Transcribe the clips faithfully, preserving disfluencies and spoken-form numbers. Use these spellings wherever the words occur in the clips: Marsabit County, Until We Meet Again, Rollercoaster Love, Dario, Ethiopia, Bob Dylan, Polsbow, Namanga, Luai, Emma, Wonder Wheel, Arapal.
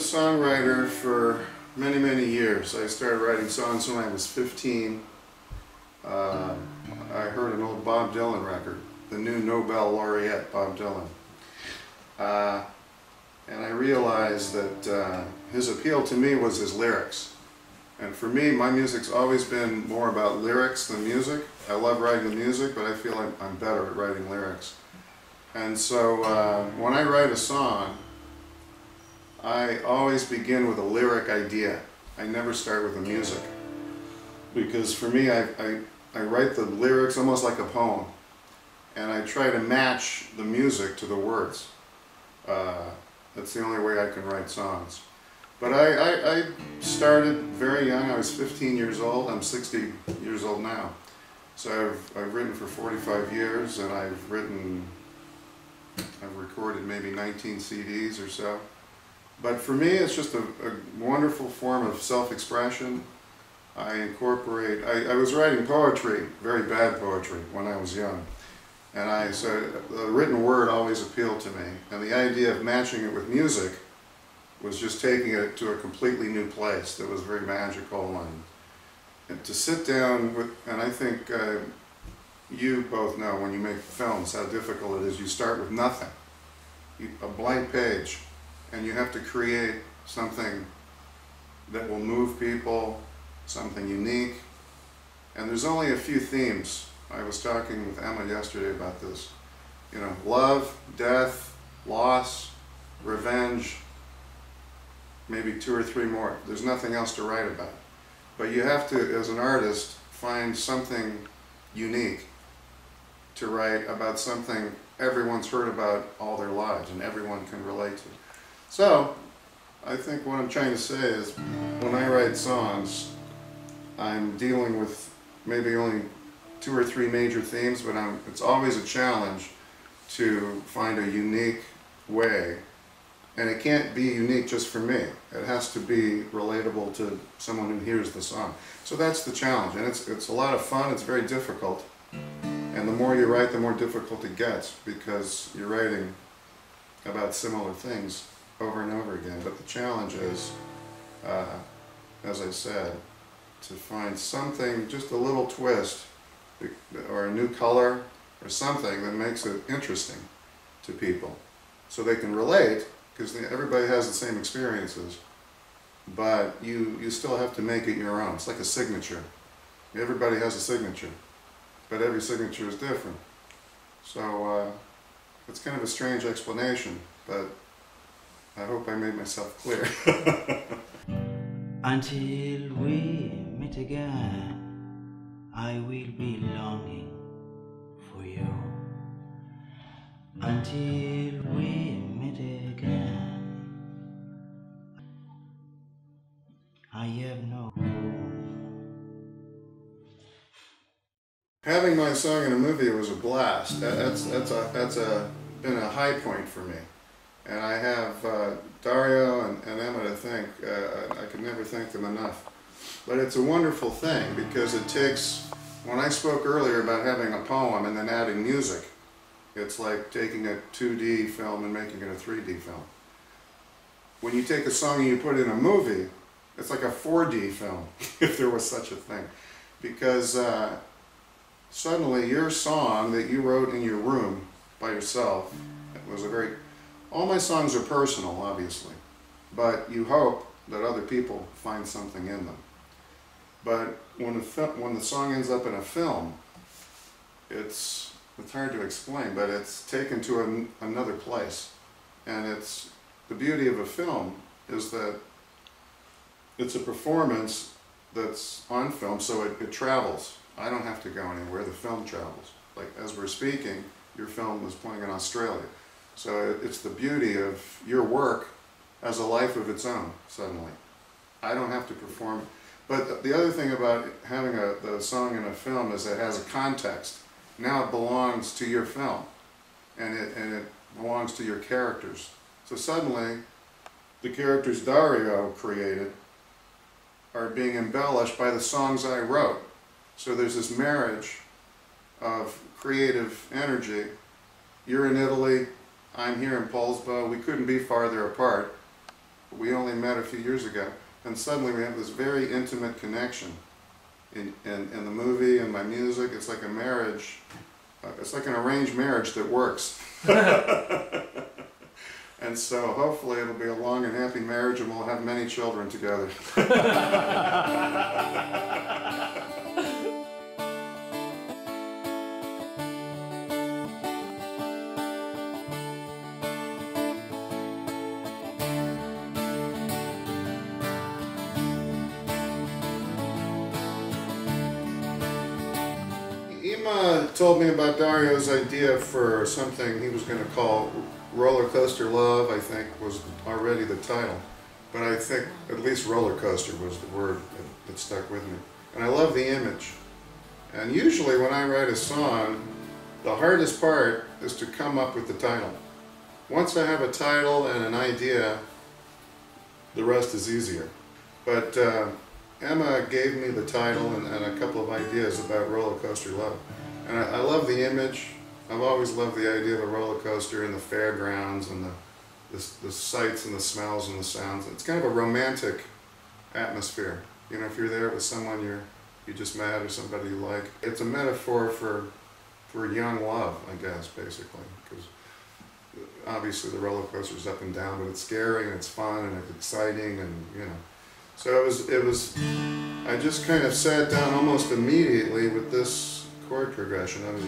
songwriter for many, many years. I started writing songs when I was fifteen. Uh, I heard an old Bob Dylan record, the new Nobel laureate Bob Dylan. Uh, and I realized that uh, his appeal to me was his lyrics. And for me, my music's always been more about lyrics than music. I love writing the music, but I feel like I'm better at writing lyrics. And so uh, when I write a song, I always begin with a lyric idea. I never start with the music. Because for me, I, I, I write the lyrics almost like a poem. And I try to match the music to the words. Uh, that's the only way I can write songs. But I, I, I started very young. I was fifteen years old. I'm sixty years old now. So I've, I've written for forty-five years, and I've written, I've recorded maybe nineteen C Ds or so. But for me, it's just a, a wonderful form of self-expression. I incorporate, I, I was writing poetry, very bad poetry, when I was young. And I, so the written word always appealed to me. And the idea of matching it with music was just taking it to a completely new place that was very magical. And, and to sit down with, and I think uh, you both know when you make films how difficult it is. You start with nothing, you, a blank page, and you have to create something that will move people, something unique. And there's only a few themes. I was talking with Emma yesterday about this. You know, love, death, loss, revenge, maybe two or three more. There's nothing else to write about. But you have to, as an artist, find something unique to write about, something everyone's heard about all their lives and everyone can relate to. So, I think what I'm trying to say is, when I write songs, I'm dealing with maybe only two or three major themes, but I'm, it's always a challenge to find a unique way. And it can't be unique just for me. It has to be relatable to someone who hears the song. So that's the challenge, and it's, it's a lot of fun. It's very difficult. And the more you write, the more difficult it gets, because you're writing about similar things over and over again. But the challenge is, uh, as I said, to find something, just a little twist, or a new color, or something that makes it interesting to people, so they can relate, because everybody has the same experiences, but you, you still have to make it your own. It's like a signature. Everybody has a signature, but every signature is different. So uh, it's kind of a strange explanation, but I hope I made myself clear. Until we meet again, I will be longing for you. Until we meet again, I have no home. Having my song in a movie was a blast. That, that's that's a that's a been a high point for me. And I have uh, Dario and, and Emma to thank. Uh, I, I can never thank them enough. But it's a wonderful thing, because it takes, when I spoke earlier about having a poem and then adding music, it's like taking a two D film and making it a three D film. When you take a song and you put it in a movie, it's like a four D film, if there was such a thing. Because uh, suddenly your song that you wrote in your room by yourself, it was a very... All my songs are personal, obviously, but you hope that other people find something in them. But when, a when the song ends up in a film, it's, it's hard to explain, but it's taken to an another place. And it's, the beauty of a film is that it's a performance that's on film, so it, it travels. I don't have to go anywhere, the film travels. Like, as we're speaking, your film is playing in Australia. So it's the beauty of your work as a life of its own, suddenly. I don't have to perform. But the other thing about having a the song in a film is it has a context. Now it belongs to your film, and it, and it belongs to your characters. So suddenly, the characters Dario created are being embellished by the songs I wrote. So there's this marriage of creative energy. You're in Italy, I'm here in Polsbow, we couldn't be farther apart, we only met a few years ago, and suddenly we have this very intimate connection in, in, in the movie and my music. It's like a marriage, it's like an arranged marriage that works. And so hopefully it'll be a long and happy marriage and we'll have many children together. Emma told me about Dario's idea for something he was going to call Rollercoaster Love, I think, was already the title. But I think at least rollercoaster was the word that, that stuck with me. And I love the image. And usually when I write a song, the hardest part is to come up with the title. Once I have a title and an idea, the rest is easier. But uh, Emma gave me the title and, and a couple of ideas about Rollercoaster Love. And I, I love the image. I've always loved the idea of a roller coaster and the fairgrounds and the, the, the sights and the smells and the sounds. It's kind of a romantic atmosphere. You know, if you're there with someone you're, you just met or somebody you like. It's a metaphor for, for young love, I guess, basically. Because obviously the roller coaster is up and down, but it's scary and it's fun and it's exciting and, you know. So it was, it was, I just kind of sat down almost immediately with this chord progression. I was,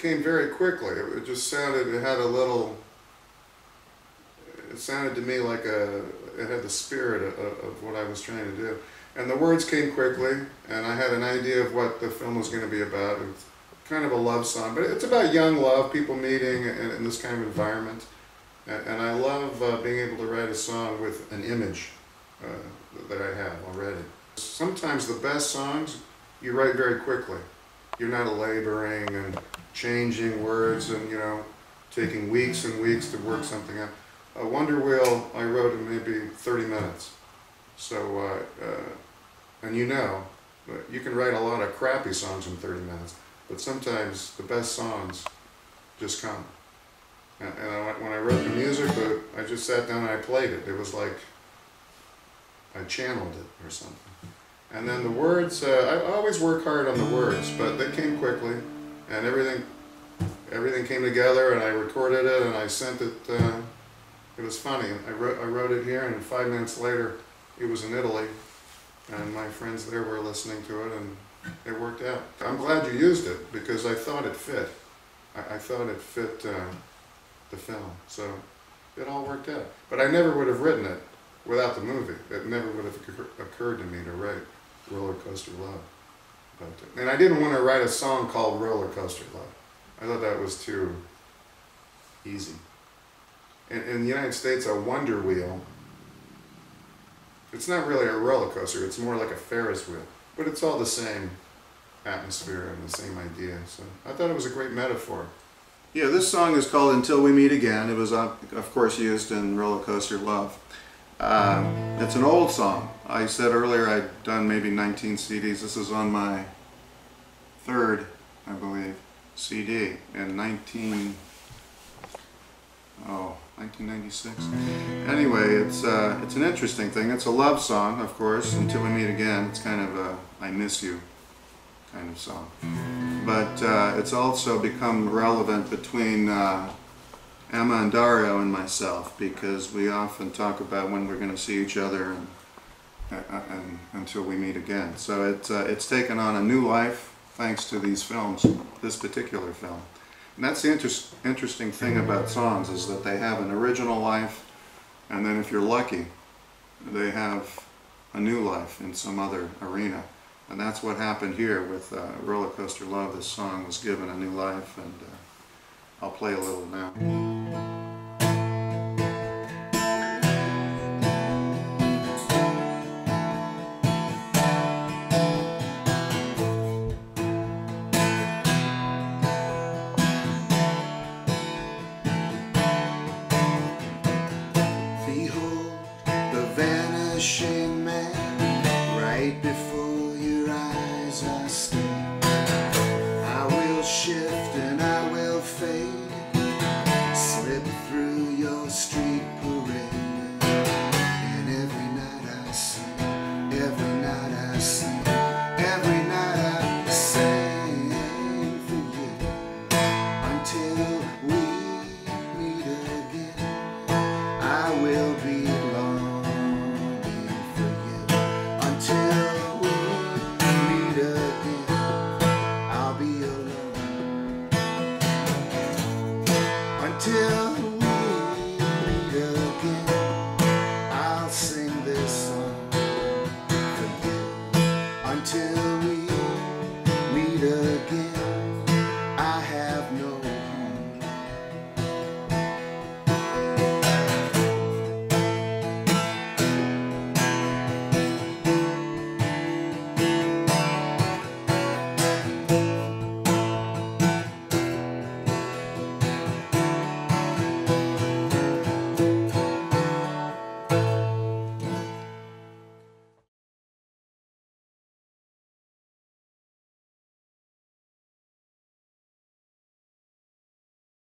came very quickly. It just sounded, it had a little, it sounded to me like a, it had the spirit of, of what I was trying to do. And the words came quickly, and I had an idea of what the film was going to be about. It's kind of a love song, but it's about young love, people meeting in, in this kind of environment. And, and I love uh, being able to write a song with an image uh, that I have already. Sometimes the best songs you write very quickly. You're not laboring and changing words and, you know, taking weeks and weeks to work something out. A Wonder Wheel I wrote in maybe thirty minutes. So, uh, uh, and you know, you can write a lot of crappy songs in thirty minutes, but sometimes the best songs just come. And, and I, when I wrote the music, the, I just sat down and I played it. It was like I channeled it or something. And then the words, uh, I always work hard on the words, but they came quickly. And everything, everything came together, and I recorded it, and I sent it. Uh, it was funny. I wrote, I wrote it here, and five minutes later, it was in Italy, and my friends there were listening to it, and it worked out. I'm glad you used it because I thought it fit. I, I thought it fit uh, the film, so it all worked out. But I never would have written it without the movie. It never would have occurred to me to write Rollercoaster Love. But, and I didn't want to write a song called Rollercoaster Love. I thought that was too easy. In, in the United States, a Wonder Wheel, it's not really a roller coaster, it's more like a Ferris wheel. But it's all the same atmosphere and the same idea. So I thought it was a great metaphor. Yeah, this song is called Until We Meet Again. It was, of course, used in Rollercoaster Love. Uh, it's an old song. I said earlier I'd done maybe nineteen C Ds. This is on my third, I believe, C D in nineteen, oh, nineteen ninety-six. Anyway, it's, uh, it's an interesting thing. It's a love song, of course, Until We Meet Again. It's kind of a I miss you kind of song. But uh, it's also become relevant between uh, Emma and Dario and myself, because we often talk about when we're going to see each other and, uh, and until we meet again. So it's, uh, it's taken on a new life thanks to these films, this particular film. And that's the inter interesting thing about songs, is that they have an original life, and then if you're lucky, they have a new life in some other arena. And that's what happened here with uh, Rollercoaster Love. This song was given a new life, and uh, I'll play a little now. Behold the vanishing man right before you. shit.